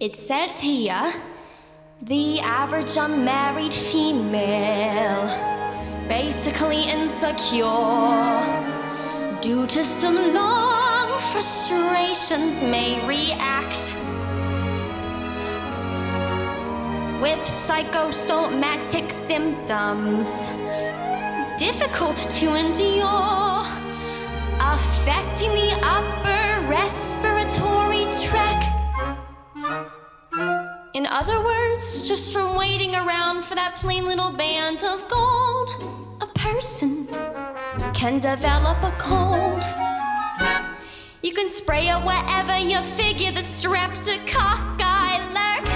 It says here, the average unmarried female, basically insecure, due to some long frustrations may react with psychosomatic symptoms, difficult to endure, affecting the upper respiratory tract. In other words, just from waiting around for that plain little band of gold, a person can develop a cold. You can spray it wherever you figure the streptococci lurk.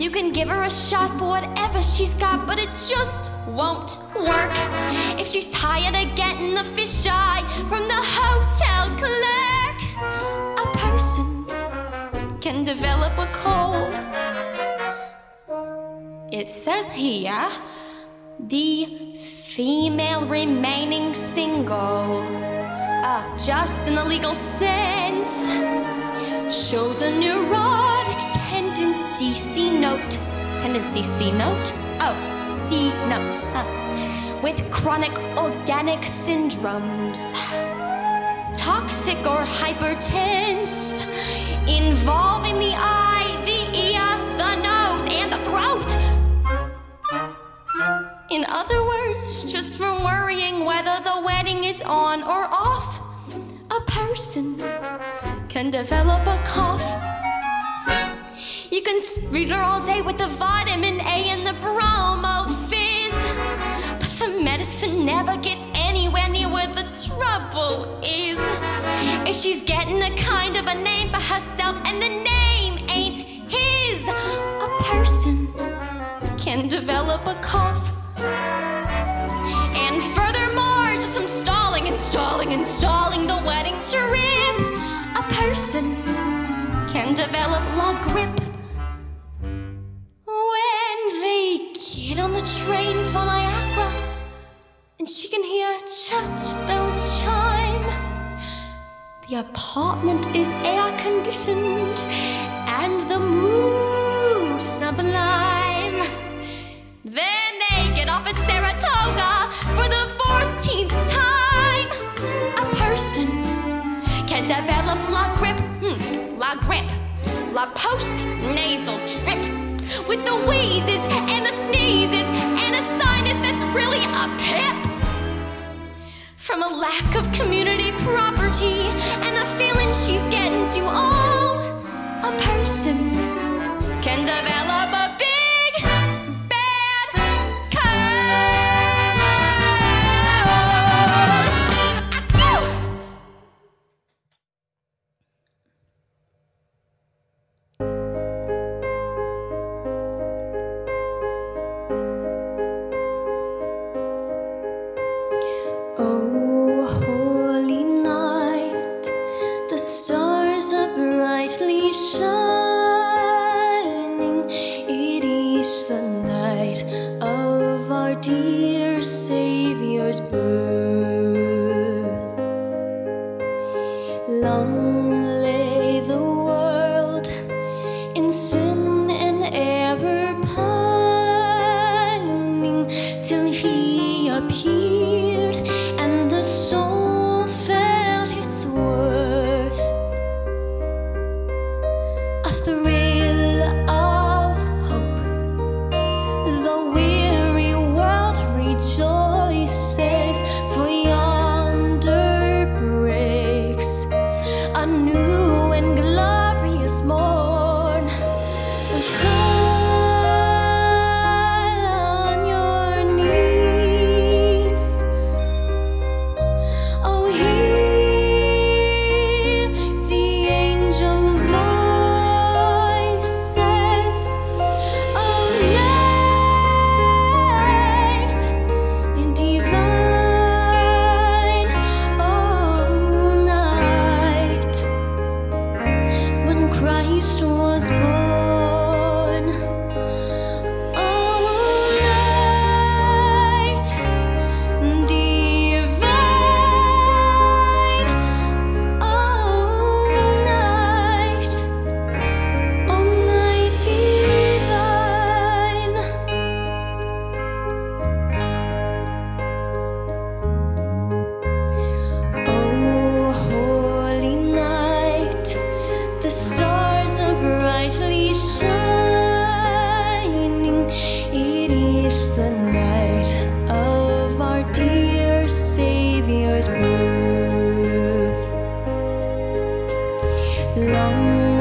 You can give her a shot for whatever she's got, but it just won't work. If she's tired of getting a fisheye from the hotel clerk, a person can develop a cold. It says here, the female remaining single, just in the legal sense, shows a neurotic tendency, C note, with chronic organic syndromes, toxic or hypertense, involving the eye, the ear, the nose, and the throat. In other words, just from worrying whether the wedding is on or off, a person can develop a cough. You can read her all day with the vitamin A and the bromo fizz, but the medicine never gets anywhere near where the trouble is. If she's getting a kind of a name for herself and the name ain't his, a person can develop a cough. And furthermore, just from stalling the wedding trip, a person can develop log grip. When they get on the train for Niagara and she can hear church bells chime, the apartment is air-conditioned and the moon sublime. Then they get off at Saratoga for the 14th time. A person can develop la grip, la post-nasal drip, with the wheezes and the sneezes and a sinus that's really a pip. From a lack of community property and a feeling she's getting too old, a person can develop a big, bad cold. Stars are brightly shining, it is the night of our dear Savior's birth. Long lay the world in sin and error pining, till he appeared and the soul felt his worth. Thrill of hope, the weary world rejoices, for yonder breaks a new and glorious morn. Fall on your knees, oh hear the angel voice. Christ was born, oh light divine, oh night, oh night. lòng.